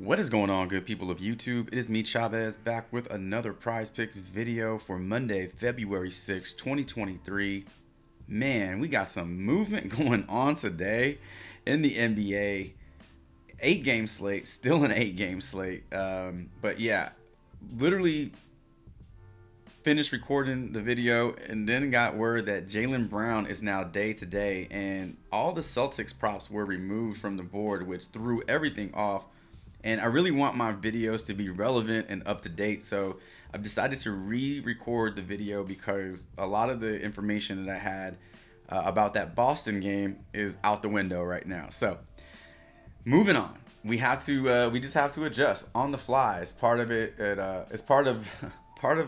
What is going on, good people of YouTube? It is me, Chavez, back with another Prize Picks video for Monday, February 6, 2023. Man, we got some movement going on today in the NBA. 8-game slate, still an 8-game slate. But yeah, literally finished recording the video and then got word that Jaylen Brown is now day-to-day and all the Celtics props were removed from the board, which threw everything off. And I really want my videos to be relevant and up to date, so I've decided to re-record the video because a lot of the information that I had about that Boston game is out the window right now. So moving on, we have to we just have to adjust on the fly. It's part of it. It's part of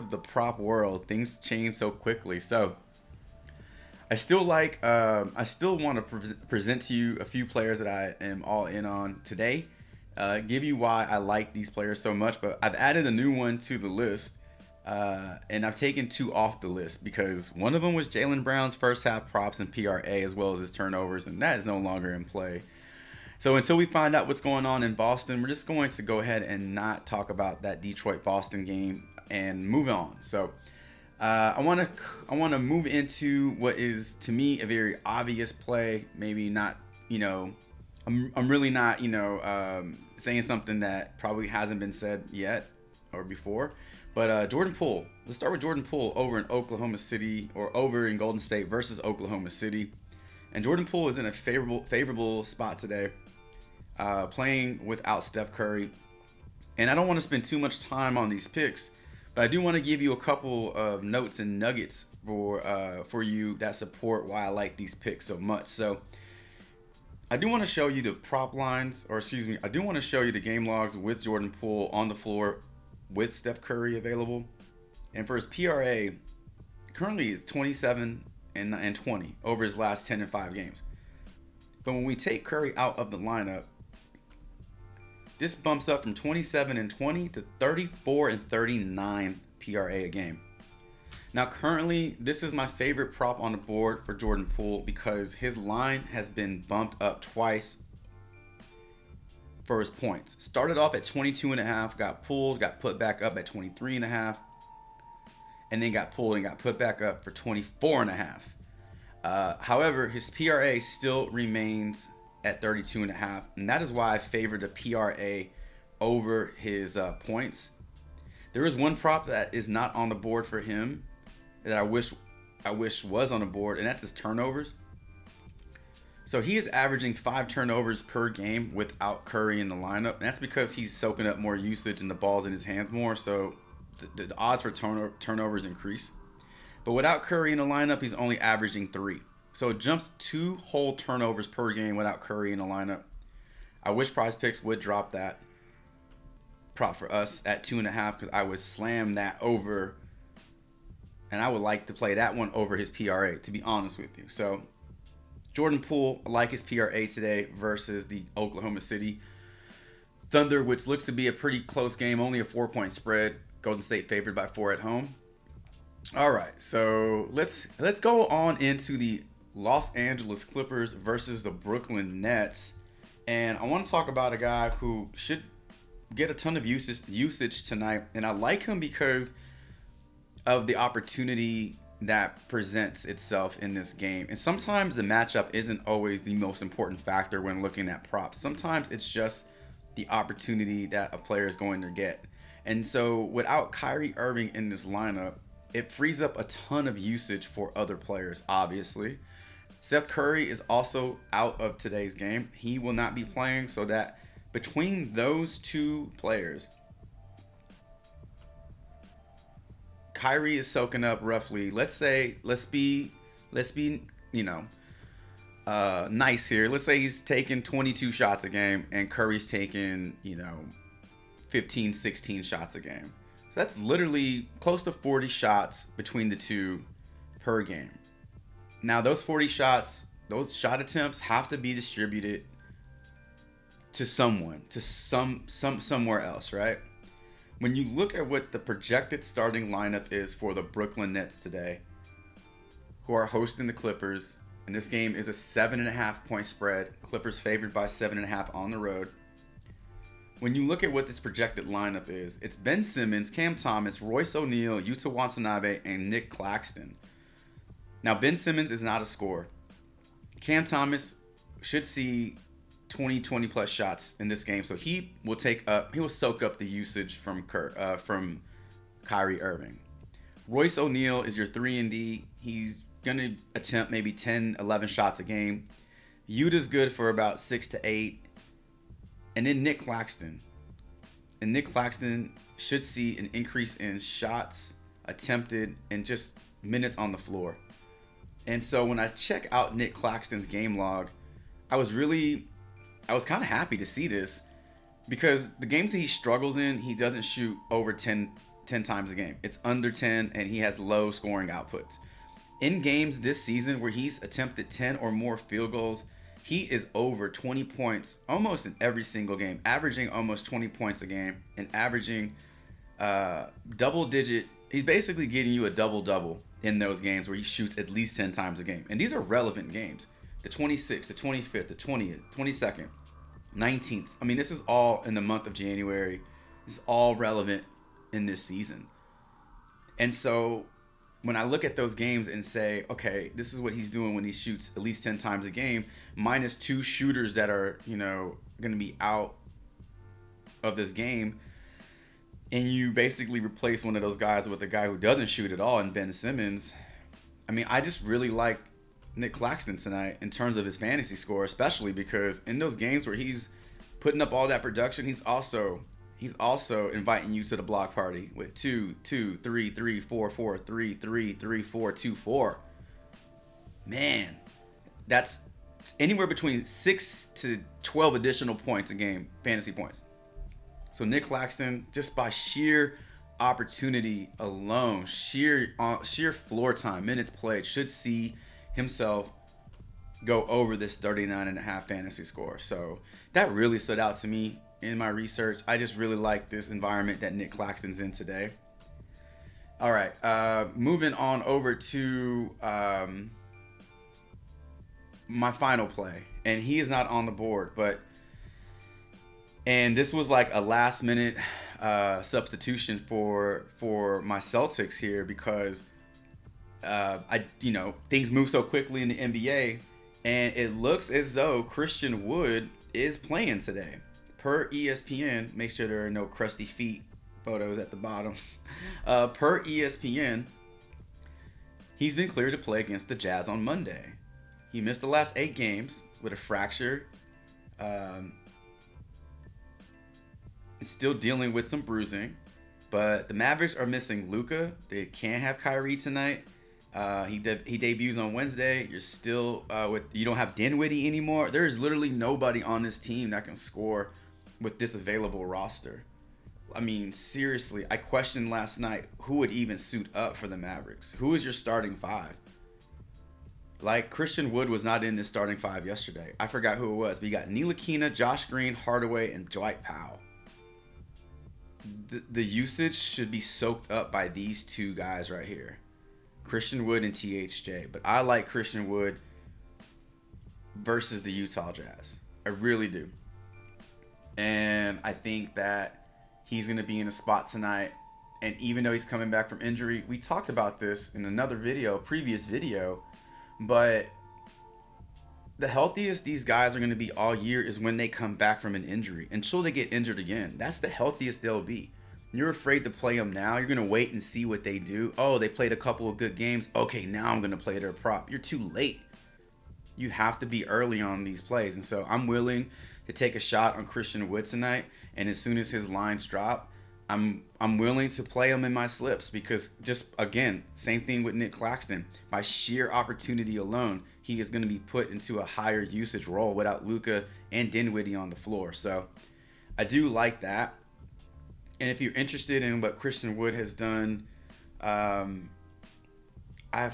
the prop world. Things change so quickly. So I still like I still want to present to you a few players that I am all in on today. Give you why I like these players so much, but I've added a new one to the list, and I've taken two off the list because one of them was Jaylen Brown's first half props and PRA, as well as his turnovers, and that is no longer in play. So until we find out what's going on in Boston, we're just going to go ahead and not talk about that Detroit-Boston game and move on. So I want to move into what is to me a very obvious play. Maybe not, you know, I'm really not, you know, saying something that probably hasn't been said yet or before, but Jordan Poole. Let's start with Jordan Poole over in Oklahoma City, or over in Golden State versus Oklahoma City. And Jordan Poole is in a favorable spot today, playing without Steph Curry. And I don't want to spend too much time on these picks, but I do want to give you a couple of notes and nuggets for you that support why I like these picks so much. So I do want to show you the prop lines, or excuse me, I do want to show you the game logs with Jordan Poole on the floor with Steph Curry available. And for his PRA, currently is 27 and 20 over his last 10 and 5 games. But when we take Curry out of the lineup, this bumps up from 27 and 20 to 34 and 39 PRA a game. Now currently, this is my favorite prop on the board for Jordan Poole because his line has been bumped up twice for his points. Started off at 22.5, got pulled, got put back up at 23.5, and then got pulled and got put back up for 24.5. However, his PRA still remains at 32.5, and that is why I favor the PRA over his points. There is one prop that is not on the board for him that I wish was on the board, and that's his turnovers. So he is averaging 5 turnovers per game without Curry in the lineup, and that's because he's soaking up more usage and the ball's in his hands more, so the odds for turnovers increase. But without Curry in the lineup, he's only averaging 3. So it jumps 2 whole turnovers per game without Curry in the lineup. I wish Prize Picks would drop that prop for us at 2.5 because I would slam that over, and I would like to play that one over his PRA, to be honest with you. So Jordan Poole, I like his PRA today versus the Oklahoma City Thunder, which looks to be a pretty close game, only a 4-point spread. Golden State favored by 4 at home. All right, so let's go on into the Los Angeles Clippers versus the Brooklyn Nets, and I want to talk about a guy who should get a ton of usage tonight, and I like him because of the opportunity that presents itself in this game. And sometimes the matchup isn't always the most important factor when looking at props. Sometimes it's just the opportunity that a player is going to get. And so without Kyrie Irving in this lineup, it frees up a ton of usage for other players, obviously. Seth Curry is also out of today's game. He will not be playing, so that between those two players, Kyrie is soaking up roughly, let's be, you know, nice here. Let's say he's taking 22 shots a game and Curry's taking, you know, 15, 16 shots a game. So that's literally close to 40 shots between the two per game. Now those 40 shots, those shot attempts have to be distributed to someone, to somewhere else, right? When you look at what the projected starting lineup is for the Brooklyn Nets today, who are hosting the Clippers, and this game is a 7.5 point spread. Clippers favored by 7.5 on the road. when you look at what this projected lineup is, it's Ben Simmons, Cam Thomas, Royce O'Neal, Yuta Watanabe, and Nic Claxton. Now, Ben Simmons is not a scorer. Cam Thomas should see 20-plus shots in this game, so he will soak up the usage from Kyrie Irving. Royce O'Neal is your 3-and-D. He's going to attempt maybe 10, 11 shots a game. Yuta's good for about 6 to 8. And then Nic Claxton. And Nic Claxton should see an increase in shots attempted and just minutes on the floor. And so when I check out Nic Claxton's game log, I was kind of happy to see this, because the games that he struggles in, he doesn't shoot over 10 times a game. It's under 10, and he has low scoring outputs. In games this season where he's attempted 10 or more field goals, he is over 20 points almost in every single game, averaging almost 20 points a game and averaging double digit. He's basically getting you a double-double in those games where he shoots at least 10 times a game. And these are relevant games. The 26th, the 25th, the 20th, 22nd, 19th. I mean, this is all in the month of January. It's all relevant in this season. And so when I look at those games and say, okay, this is what he's doing when he shoots at least 10 times a game, minus two shooters that are, you know, going to be out of this game, and you basically replace one of those guys with a guy who doesn't shoot at all in Ben Simmons. I mean, I just really like Nic Claxton tonight in terms of his fantasy score, especially because in those games where he's putting up all that production, he's also inviting you to the block party with 2, 2, 3, 3, 4, 4, 3, 3, 3, 4, 2, 4. Man, that's anywhere between 6 to 12 additional points a game, fantasy points. So Nic Claxton, just by sheer opportunity alone, sheer floor time, minutes played, should see himself go over this 39.5 fantasy score. So that really stood out to me in my research. I just really like this environment that Nic Claxton's in today. All right, moving on over to my final play, and he is not on the board, and this was like a last minute substitution for my Celtics here, because things move so quickly in the NBA, and it looks as though Christian Wood is playing today. Per ESPN, make sure there are no crusty feet photos at the bottom. Per ESPN, he's been cleared to play against the Jazz on Monday. He missed the last 8 games with a fracture. It's still dealing with some bruising, but the Mavericks are missing Luka. They can't have Kyrie tonight. He debuts on Wednesday. You're still you don't have Dinwiddie anymore. There is literally nobody on this team that can score with this available roster. I mean, seriously, I questioned last night who would even suit up for the Mavericks. Who is your starting 5? Like, Christian Wood was not in this starting 5 yesterday. I forgot who it was, but you got Neil Akeena, Josh Green, Hardaway, and Dwight Powell. The usage should be soaked up by these 2 guys right here, Christian Wood and THJ. But I like Christian Wood versus the Utah Jazz. I really do. And I think that he's going to be in a spot tonight. And even though he's coming back from injury, we talked about this in another video, previous video, but the healthiest these guys are going to be all year is when they come back from an injury. Until they get injured again, that's the healthiest they'll be. You're afraid to play them now. You're going to wait and see what they do. Oh, they played a couple of good games. Okay, now I'm going to play their prop. You're too late. You have to be early on these plays. And so I'm willing to take a shot on Christian Wood tonight. And as soon as his lines drop, I'm willing to play him in my slips, because just, again, same thing with Nic Claxton. By sheer opportunity alone, he is going to be put into a higher usage role without Luka and Dinwiddie on the floor. So I do like that. And if you're interested in what Christian Wood has done, I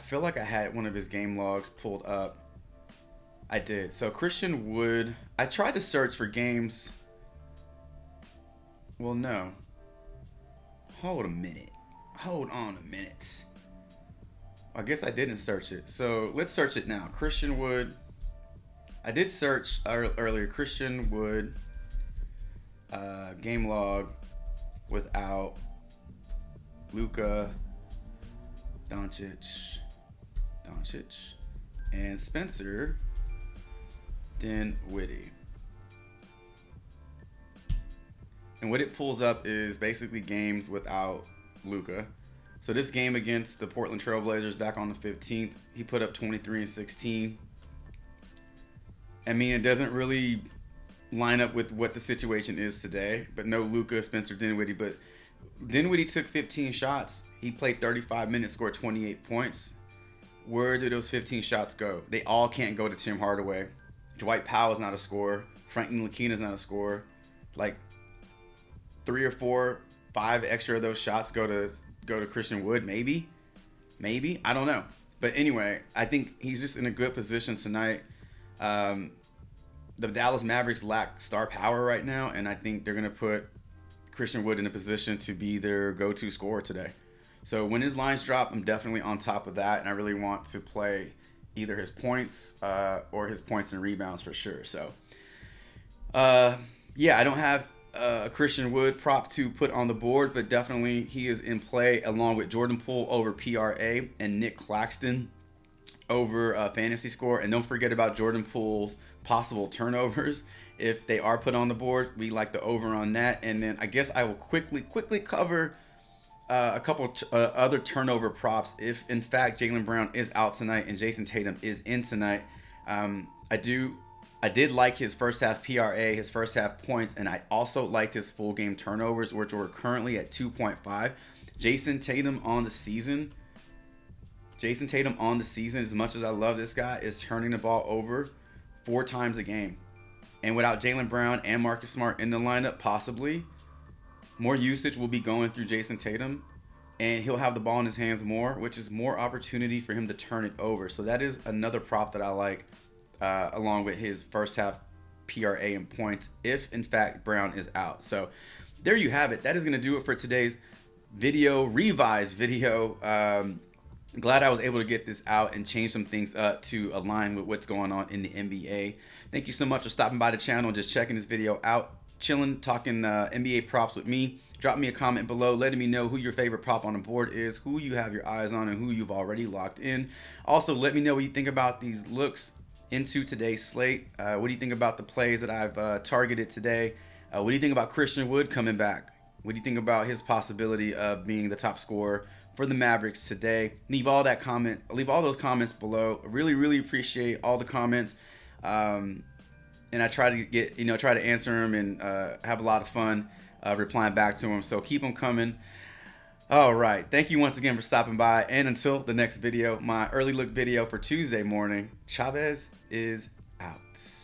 feel like I had one of his game logs pulled up. I did. So Christian Wood, I tried to search for games. Well, no. Hold a minute. Hold on a minute. I guess I didn't search it. So let's search it now. Christian Wood. I did search earlier. Christian Wood. game log without Luka Doncic, and Spencer Dinwiddie. And what it pulls up is basically games without Luka. So this game against the Portland Trail Blazers back on the 15th, he put up 23 and 16. I mean, it doesn't really line up with what the situation is today, but no Luka, Spencer Dinwiddie. But Dinwiddie took 15 shots. He played 35 minutes, scored 28 points. Where do those 15 shots go? They all can't go to Tim Hardaway. Dwight Powell is not a scorer. Frank Ntilikina is not a scorer. Like, 3 or 4, 5 extra of those shots go to Christian Wood, maybe, I don't know. But anyway, I think he's just in a good position tonight. The Dallas Mavericks lack star power right now, and I think they're gonna put Christian Wood in a position to be their go-to scorer today. So when his lines drop, I'm definitely on top of that, and I really want to play either his points or his points and rebounds for sure. So yeah, I don't have a Christian Wood prop to put on the board, but definitely he is in play along with Jordan Poole over PRA and Nic Claxton over fantasy score. And don't forget about Jordan Poole's possible turnovers. If they are put on the board, we like the over on that. And then I guess I will quickly cover a couple other turnover props. If in fact Jaylen Brown is out tonight and Jason Tatum is in tonight, I did like his first half PRA, his first half points, and I also liked his full game turnovers, which were currently at 2.5. Jason Tatum on the season, as much as I love this guy, is turning the ball over 4 times a game. And without Jaylen Brown and Marcus Smart in the lineup, possibly, more usage will be going through Jason Tatum, and he'll have the ball in his hands more, which is more opportunity for him to turn it over. So that is another prop that I like. Along with his first half PRA and points, if in fact Brown is out. So there you have it. That is going to do it for today's video, revised video. Glad I was able to get this out and change some things up to align with what's going on in the NBA. Thank you so much for stopping by the channel and just checking this video out, chilling, talking NBA props with me. Drop me a comment below letting me know who your favorite prop on the board is, who you have your eyes on, and who you've already locked in. Also, let me know what you think about these looks into today's slate. What do you think about the plays that I've targeted today? What do you think about Christian Wood coming back? What do you think about his possibility of being the top scorer for the Mavericks today? Leave all those comments below. I really appreciate all the comments, and I try to get, try to answer them and have a lot of fun replying back to them. So keep them coming. All right, thank you once again for stopping by, and until the next video, my early look video for Tuesday morning, Chavez is out.